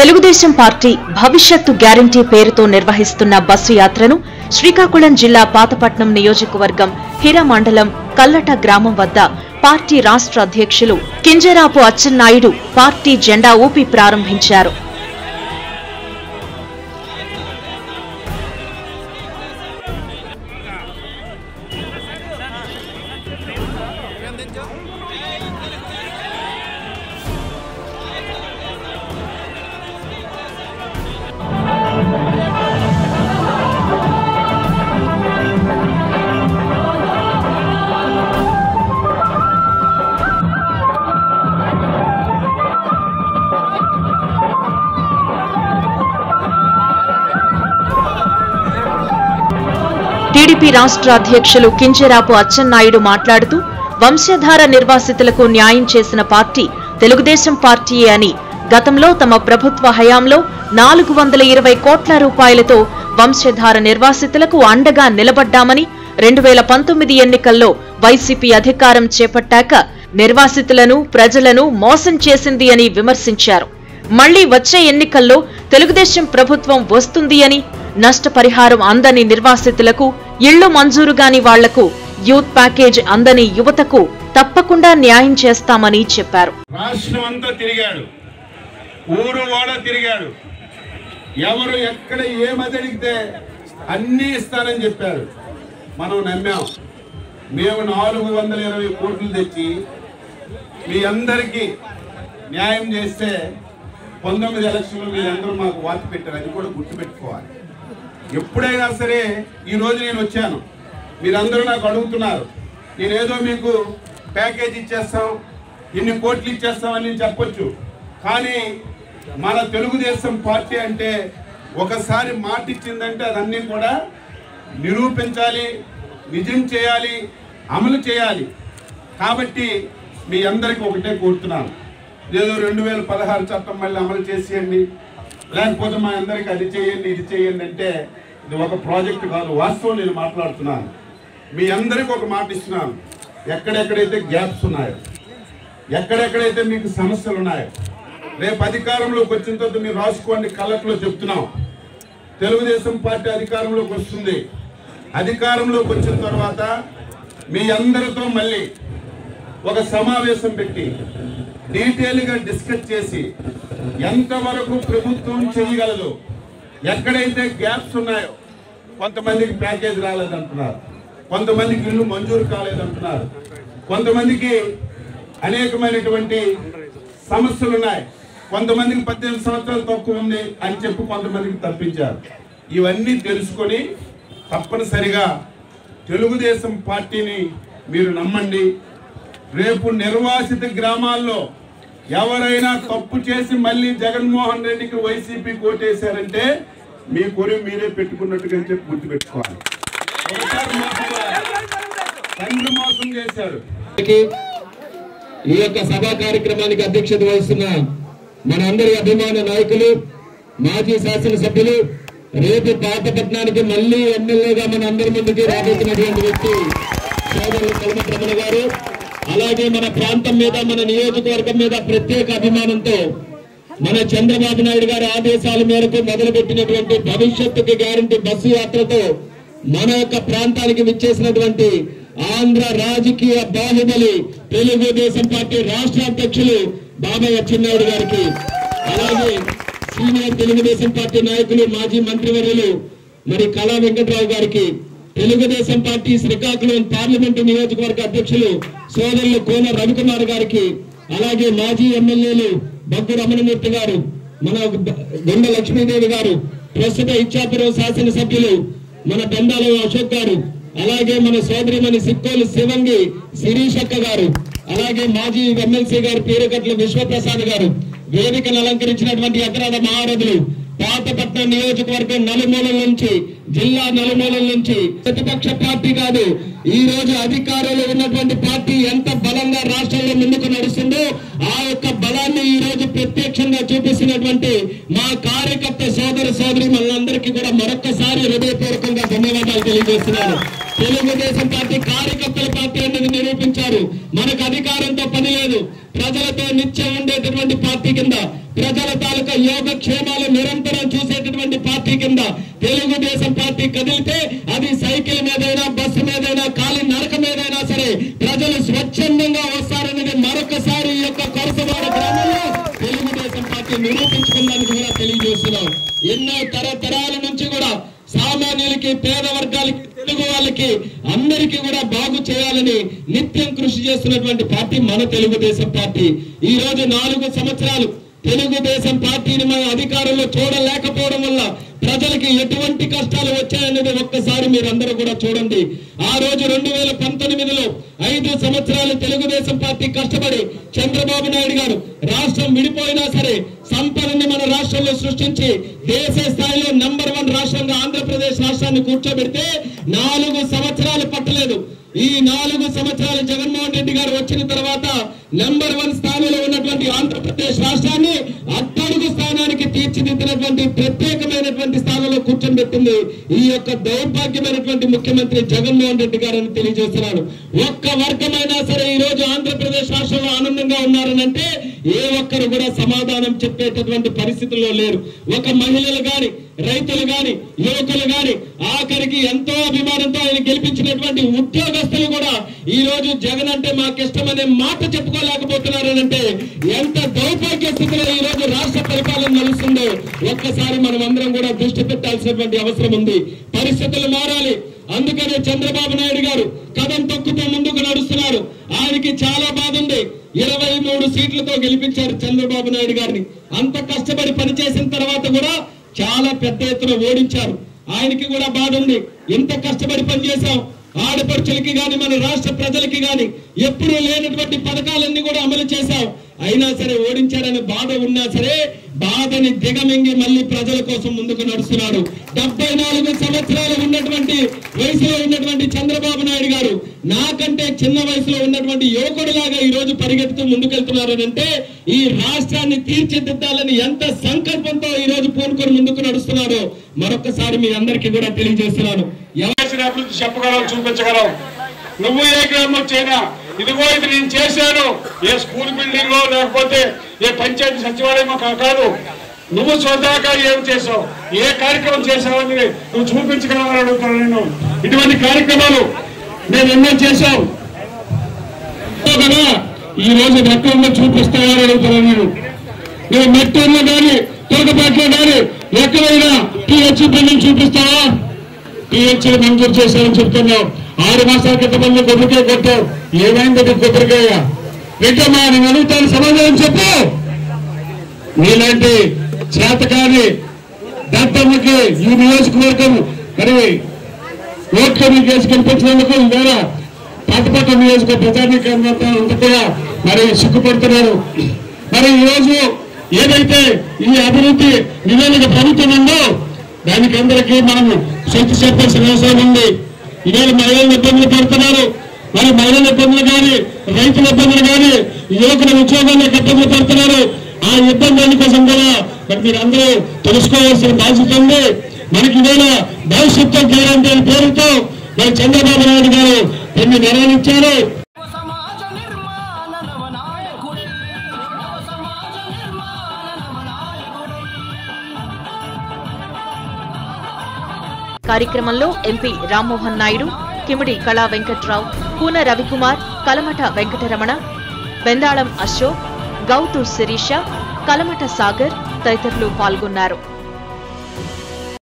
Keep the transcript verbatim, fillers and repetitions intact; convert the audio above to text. Telugu Desam party భవిష్యత్తు guarantee పేరుతో నిర్వహిస్తున్న బస్సు యాత్రను శ్రీకాకుళం జిల్లా పతాపట్నం నియోజకవర్గం హీరా మండలం కల్లట గ్రామం వద్ద పార్టీ రాష్ట్ర అధ్యక్షులు కింజరాపు అచెన్నాయుడు పార్టీ జెండా ఊపి ప్రారంభించారు. టీడీపీ రాష్ట్ర అధ్యక్షులు కింజరాపు అచెన్నాయుడు మాట్లాడుతూ వంశధార నిర్వాసితులకు న్యాయం చేసిన పార్టీ తెలుగుదేశం పార్టీయే అని, గతంలో తమ ప్రభుత్వ హయాంలో నాలుగు వందల ఇరవై కోట్ల రూపాయలతో వంశధార నిర్వాసితులకు అండగా నిలబడ్డామని, రెండు వేల పంతొమ్మిది ఎన్నికల్లో వైసీపీ అధికారం చేపట్టాక నిర్వాసితులను ప్రజలను మోసం చేసింది అని విమర్శించారు. మళ్లీ వచ్చే ఎన్నికల్లో తెలుగుదేశం ప్రభుత్వం వస్తుంది అని, నష్టపరిహారం అందని నిర్వాసితులకు, ఇళ్లు మంజూరు కాని వాళ్లకు, యూత్ ప్యాకేజ్ అందని యువతకు తప్పకుండా న్యాయం చేస్తామని చెప్పారు. రాష్ట్రమంతా తిరిగాడు, ఊరు వాడ తిరిగాడు, ఎవరు ఎక్కడ ఏమడిగితే అన్ని ఇస్తారని చెప్పారు. మనం నమ్మాం. మేము నాలుగు వందల ఇరవై కోట్లు తెచ్చి మీ అందరికీ న్యాయం చేస్తే పంతొమ్మిది ఎలక్షన్లు మీరందరూ మాకు వార్త పెట్టారు. అది కూడా గుర్తుపెట్టుకోవాలి. ఎప్పుడైనా సరే ఈరోజు నేను వచ్చాను, మీరందరూ నాకు అడుగుతున్నారు, నేనేదో మీకు ప్యాకేజ్ ఇచ్చేస్తాం ఇన్ని కోట్లు ఇచ్చేస్తామని చెప్పొచ్చు. కానీ మన తెలుగుదేశం పార్టీ అంటే ఒకసారి మాట ఇచ్చిందంటే అదన్నీ కూడా నిరూపించాలి, నిజం చేయాలి, అమలు చేయాలి. కాబట్టి మీ అందరికీ ఒకటే కోరుతున్నాను, ఏదో రెండు వేల పదహారు చట్టం మళ్ళీ అమలు చేసేయండి, లేకపోతే మా అందరికి అది చేయండి ఇది చేయండి అంటే ఇది ఒక ప్రాజెక్టు కాదు. వాస్తవం నేను మాట్లాడుతున్నాను. మీ అందరికీ ఒక మాట ఇస్తున్నాను, ఎక్కడెక్కడైతే గ్యాప్స్ ఉన్నాయో, ఎక్కడెక్కడైతే మీకు సమస్యలు ఉన్నాయో, రేపు అధికారంలోకి వచ్చిన తర్వాత మీరు రాసుకోండి. కళ్ళట్లో చెప్తున్నాం, తెలుగుదేశం పార్టీ అధికారంలోకి వస్తుంది. అధికారంలోకి వచ్చిన తర్వాత మీ అందరితో మళ్ళీ ఒక సమావేశం పెట్టి డీటెయిల్గా డిస్కస్ చేసి ఎంతవరకు ప్రభుత్వం చేయగలదు, ఎక్కడైతే గ్యాప్స్ ఉన్నాయో, కొంతమందికి ప్యాకేజ్ రాలేదంటున్నారు, కొంతమందికి ఇల్లు మంజూరు కాలేదంటున్నారు, కొంతమందికి అనేకమైనటువంటి సమస్యలు ఉన్నాయి, కొంతమందికి పద్దెనిమిది సంవత్సరాలు తక్కువ ఉంది అని చెప్పి కొంతమందికి తప్పించారు. ఇవన్నీ తెలుసుకొని తప్పనిసరిగా తెలుగుదేశం పార్టీని మీరు నమ్మండి. రేపు నిర్వాసిత గ్రామాల్లో ఎవరైనా తప్పు చేసి మళ్ళీ జగన్మోహన్ రెడ్డికి వైసీపీ ఓటేశారంటే మీ కొరి మీరే పెట్టుకున్నట్టుగా చెప్పి గుర్తుపెట్టుకోవాలి. తండ్రి మోసం చేశాడు. ఈ యొక్క సభా కార్యక్రమానికి అధ్యక్షత వహిస్తున్న మనందరి అభిమాన నాయకులు, మాజీ శాసనసభ్యులు, రేపు పతాపట్నానికి మళ్ళీ ఎమ్మెల్యేగా మన అందరి ముందుకి రాబోతున్నటువంటి వ్యక్తి సోదరులు కల్మరమణ గారు. అలాగే మన ప్రాంతం మీద, మన నియోజకవర్గం మీద ప్రత్యేక అభిమానంతో మన చంద్రబాబు నాయుడు గారి ఆదేశాల మేరకు మొదలుపెట్టినటువంటి భవిష్యత్తుకి గ్యారంటీ బస్సు యాత్రతో మన యొక్క ప్రాంతానికి విచ్చేసినటువంటి ఆంధ్ర రాజకీయ బాహుబలి తెలుగుదేశం పార్టీ రాష్ట్ర అధ్యక్షులు బాబాయ్ అచ్చెన్నాయుడు గారికి, అలాగే సీనియర్ తెలుగుదేశం పార్టీ నాయకులు మాజీ మంత్రివర్యులు మరి కళా వెంకట్రావు గారికి, తెలుగుదేశం పార్టీ శ్రీకాకుళం పార్లమెంటు నియోజకవర్గ అధ్యక్షులు సోదరులు కోన రవికుమార్ గారికి, అలాగే మాజీ ఎమ్మెల్యేలు బొగ్గు రమణమూర్తి గారు, మన గొండ లక్ష్మీదేవి గారు, ప్రస్తుత ఇచ్చాపురం శాసనసభ్యులు మన బండాల అశోక్ గారు, అలాగే మన సోదరిమణి సిక్కోలు శివంగి శిరీషక్క గారు, అలాగే మాజీ ఎమ్మెల్సీ గారు పీరకట్ల విశ్వప్రసాద్ గారు, వేదికను అలంకరించినటువంటి అగ్రద మహారథులు, పతాపట్నం నియోజకవర్గం నలుమూలల నుంచి, జిల్లా నలుమూలల నుంచి, ప్రతిపక్ష పార్టీ కాదు ఈ రోజు అధికారంలో ఉన్నటువంటి పార్టీ ఎంత బలంగా రాష్ట్రంలో ముందుకు నడుస్తుందో ఆ యొక్క బలాన్ని ఈ రోజు ప్రత్యక్షంగా చూపిస్తున్నటువంటి మా కార్యకర్త సోదర సోదరి మనందరికీ కూడా మరొకసారి హృదయపూర్వకంగా ధన్యవాదాలు తెలియజేస్తున్నాను. తెలుగుదేశం పార్టీ కార్యకర్తల పార్టీ అనేది నిరూపించారు. మనకు అధికారంతో పని లేదు, ప్రజలతో నిత్యం ఉండేటువంటి పార్టీ కింద, ప్రజల తాలూకా యోగక్షేమాలు నిరంతరం చూసేటటువంటి పార్టీ కింద తెలుగుదేశం పార్టీ కదిలితే అది సైకిల్ మీదైనా, బస్సు మీదైనా, కాలి నడక మీదైనా సరే ప్రజలు స్వచ్ఛందంగా వస్తారనేది మరొకసారి ఈ యొక్క కొరసవాడ గ్రామంలో తెలుగుదేశం పార్టీ నిరూపించుకుందని కూడా తెలియజేస్తున్నాం. ఎన్నో తరతరాల నుంచి కూడా సామాన్యులకి, పేద వర్గాలకి, తెలుగు వాళ్ళకి అందరికీ కూడా బాగు చేయాలని నిత్యం కృషి చేస్తున్నటువంటి పార్టీ మన తెలుగుదేశం పార్టీ. ఈ రోజు నాలుగు సంవత్సరాలు తెలుగుదేశం పార్టీని మన అధికారంలో చూడలేకపోవడం వల్ల ప్రజలకి ఎటువంటి కష్టాలు వచ్చాయనేది ఒక్కసారి మీరందరూ కూడా చూడండి. ఆ రోజు రెండు వేల పంతొమ్మిదిలో ఐదు సంవత్సరాలు తెలుగుదేశం పార్టీ కష్టపడి చంద్రబాబు నాయుడు గారు రాష్ట్రం విడిపోయినా సరే సంపదని మన రాష్ట్రంలో సృష్టించి దేశ స్థాయిలో నంబర్ వన్ రాష్ట్రంగా ఆంధ్రప్రదేశ్ రాష్ట్రాన్ని కూర్చోబెడితే నాలుగు సంవత్సరాలు పట్టలేదు. ఈ నాలుగు సంవత్సరాలు జగన్మోహన్ రెడ్డి గారు వచ్చిన తర్వాత నంబర్ వన్ స్థానంలో ఉన్నటువంటి ఆంధ్రప్రదేశ్ రాష్ట్రాన్ని అట్టడుగు స్థానానికి తీర్చిదిద్దినటువంటి ప్రత్యేకమైనటువంటి స్థానంలో కూర్చోబెట్టింది ఈ యొక్క దౌర్భాగ్యమైనటువంటి ముఖ్యమంత్రి జగన్మోహన్ రెడ్డి గారు అని తెలియజేస్తున్నాను. ఒక్క వర్గమైనా సరే ఈ రోజు ఆంధ్రప్రదేశ్ రాష్ట్రంలో ఆనందంగా ఉన్నారనంటే ఏ ఒక్కరు కూడా సమాధానం చెప్పేటటువంటి పరిస్థితుల్లో లేరు. ఒక మహిళలు గాని, రైతులు గాని, యువకులు గాని, ఆఖరికి ఎంతో అభిమానంతో ఆయన గెలిపించినటువంటి ఉద్యోగస్తులు కూడా ఈ రోజు జగన్ అంటే మాకు ఇష్టమనే మాట చెప్పుకోలేకపోతున్నారనంటే ఎంత దౌర్భాగ్య స్థితిలో ఈ రోజు రాష్ట్ర పరిపాలన నడుస్తుందో ఒక్కసారి మనం అందరం కూడా దృష్టి పెట్టాల్సినటువంటి అవసరం ఉంది. పరిస్థితులు మారాలి. అందుకనే చంద్రబాబు నాయుడు గారు కథం తొక్కుతూ ముందుకు నడుస్తున్నారు. ఆయనకి చాలా బాధ ఉంది. ఇరవై మూడు సీట్లతో గెలిపించారు చంద్రబాబు నాయుడు గారిని. అంత కష్టపడి పనిచేసిన తర్వాత కూడా చాలా పెద్ద ఎత్తున ఓడించారు. ఆయనకి కూడా బాధ ఉంది. ఎంత కష్టపడి పనిచేశాం, ఆడపడుచులకి గాని, మన రాష్ట్ర ప్రజలకి గాని ఎప్పుడూ లేనటువంటి పథకాలన్నీ కూడా అమలు చేశాం, అయినా సరే ఓడించారనే బాధ ఉన్నా సరే బాధని దిగమింగి మళ్ళీ ప్రజల కోసం ముందుకు నడుస్తున్నారు. డెబ్బై నాలుగు సంవత్సరాలు ఉన్నటువంటి వయసులో ఉన్నటువంటి చంద్రబాబు నాయుడు గారు నాకంటే చిన్న వయసులో ఉన్నటువంటి యువకుడిలాగా ఈ రోజు పరిగెడుతూ ముందుకెళ్తున్నారనంటే ఈ రాష్ట్రాన్ని తీర్చిదిద్దాలని ఎంత సంకల్పంతో ఈ రోజు పూనుకొని ముందుకు నడుస్తున్నారో మరొకసారి మీ అందరికీ కూడా తెలియజేస్తున్నాను. ఎవరైనా అభివృద్ధి చెప్పగలవు, చూపించగలవు. నువ్వు ఏ గ్రామం చైనా ఇదిగో ఇది నేను చేశాను, ఏ స్కూల్ బిల్డింగ్ లో లేకపోతే ఏ పంచాయతీ సచివాలయం కాదు, నువ్వు సోదాగా ఏం చేసావు, ఏ కార్యక్రమం చేసావని నువ్వు చూపించగలవని అడుగుతాను నేను. ఇటువంటి కార్యక్రమాలు నేను ఎన్నో చేశావు కదా, ఈ రోజు రకంగా చూపిస్తావని అడుగుతాను నేను. నువ్వు మెట్టూరులో కానీ, తోటపాట్లో కానీ ఎక్కడైనా టీహెచ్ బిల్డింగ్ చూపిస్తావా? టీహెచ్ మంజూరు చేశావని చెప్తున్నావు. ఆరు మాసాల క్రితం మంది కొబ్బరికాయ కొట్టావు, ఏమైంది కొబ్బరికాయ? పెట్టమ్మా, నేను అడుగుతాను సమాధానం చెప్పు. నీలాంటి చేతకాని దత్తమ్మకి ఈ నియోజకవర్గం మరి ఓట్లన్నీ చేసి కనిపించినందుకు ఇవాళ పతాపట్నం నియోజక ప్రజానీకరణ అంతగా మరి సిగ్గుపడుతున్నారు. మరి ఈరోజు ఏదైతే ఈ అభివృద్ధి నివేదిక ప్రభుత్వం ఉందో దానికి అందరికీ మనం శక్తి చెప్పాల్సిన అవసరం ఉంది. ఈవేళ మహిళలు ఇబ్బందులు పడుతున్నారు. మరి మహిళల ఇబ్బందులు కానీ, రైతుల ఇబ్బందులు కానీ, యువకుల ఉద్యోగాలు ఇబ్బందులు పడుతున్నారు. ఆ ఇబ్బందుల కోసం కూడా మరి మీరు అందరూ తెలుసుకోవాల్సిన బాధ్యత ఉంది. మనకి ఈవేళ భవిష్యత్తు గ్యారంటీ పేరుతో మరి చంద్రబాబు నాయుడు గారు కొన్ని నెరవేర్చారు. కార్యక్రమంలో ఎంపీ రామ్మోహన్ నాయుడు, కిమిడి కళా వెంకట్రావు, కూన రవికుమార్, కలమట వెంకటరమణ, బెందాళం అశోక్, గౌతు శిరీష, కలమట సాగర్ తదితరులు పాల్గొన్నారు.